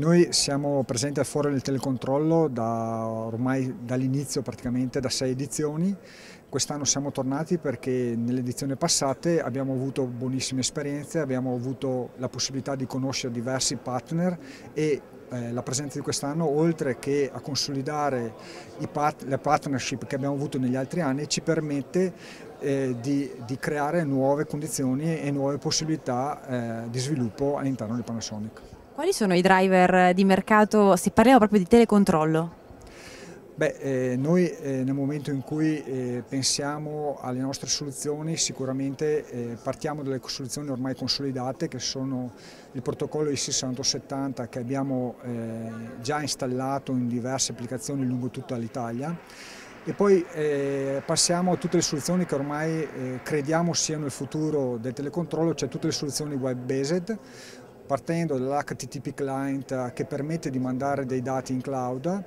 Noi siamo presenti al Forum Telecontrollo ormai dall'inizio, praticamente da 6 edizioni. Quest'anno siamo tornati perché nelle edizioni passate abbiamo avuto buonissime esperienze, abbiamo avuto la possibilità di conoscere diversi partner e la presenza di quest'anno, oltre che a consolidare le partnership che abbiamo avuto negli altri anni, ci permette di creare nuove condizioni e nuove possibilità di sviluppo all'interno di Panasonic. Quali sono i driver di mercato, se parliamo proprio di telecontrollo? Beh, noi nel momento in cui pensiamo alle nostre soluzioni sicuramente partiamo dalle soluzioni ormai consolidate che sono il protocollo IEC 60870 che abbiamo già installato in diverse applicazioni lungo tutta l'Italia e poi passiamo a tutte le soluzioni che ormai crediamo siano il futuro del telecontrollo, cioè tutte le soluzioni web-based, partendo dall'HTTP client che permette di mandare dei dati in cloud,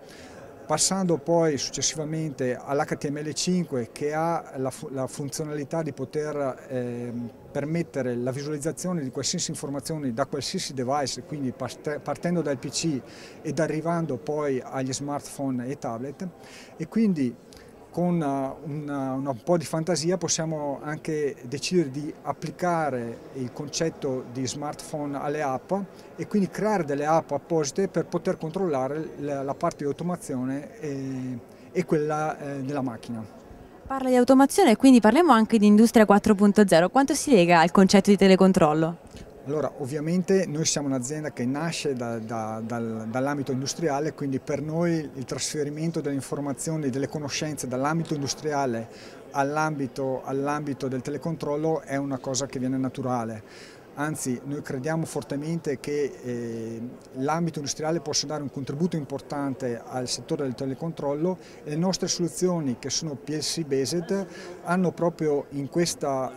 passando poi successivamente all'HTML5 che ha la funzionalità di poter permettere la visualizzazione di qualsiasi informazione da qualsiasi device, quindi partendo dal PC ed arrivando poi agli smartphone e tablet, e quindi con un po' di fantasia possiamo anche decidere di applicare il concetto di smartphone alle app e quindi creare delle app apposite per poter controllare la parte di automazione e quella della macchina. Parla di automazione, quindi parliamo anche di industria 4.0. Quanto si lega al concetto di telecontrollo? Allora, ovviamente noi siamo un'azienda che nasce dall'ambito industriale, quindi per noi il trasferimento delle informazioni e delle conoscenze dall'ambito industriale all'ambito del telecontrollo è una cosa che viene naturale. Anzi, noi crediamo fortemente che l'ambito industriale possa dare un contributo importante al settore del telecontrollo e le nostre soluzioni, che sono PLC-based, hanno proprio in questa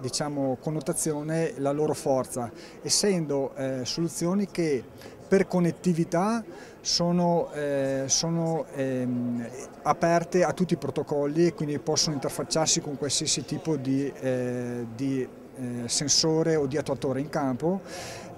diciamo, connotazione la loro forza, essendo soluzioni che per connettività sono aperte a tutti i protocolli e quindi possono interfacciarsi con qualsiasi tipo di sensore o di attuatore in campo,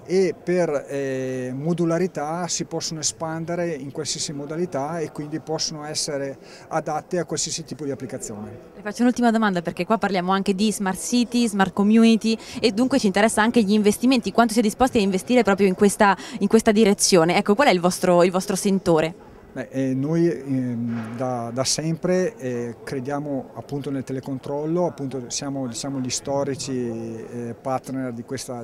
e per modularità si possono espandere in qualsiasi modalità e quindi possono essere adatte a qualsiasi tipo di applicazione. Le faccio un'ultima domanda, perché qua parliamo anche di smart city, smart community e dunque ci interessa anche gli investimenti, quanto siete disposti a investire proprio in questa direzione. Ecco, qual è il vostro sentore? Noi da sempre crediamo appunto nel telecontrollo, appunto siamo diciamo, gli storici partner di questa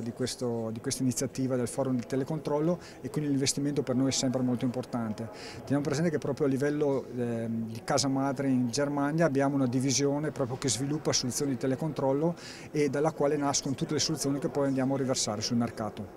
iniziativa del Forum del Telecontrollo e quindi l'investimento per noi è sempre molto importante. Teniamo presente che proprio a livello di casa madre in Germania abbiamo una divisione proprio che sviluppa soluzioni di telecontrollo e dalla quale nascono tutte le soluzioni che poi andiamo a riversare sul mercato.